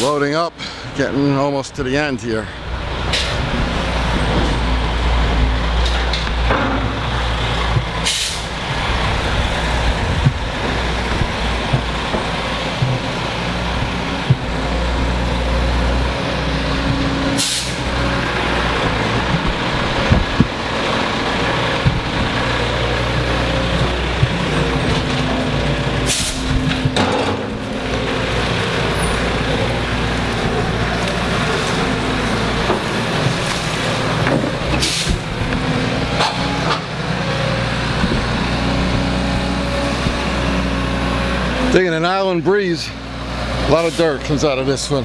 Loading up, getting almost to the end here. Digging an island breeze, a lot of dirt comes out of this one.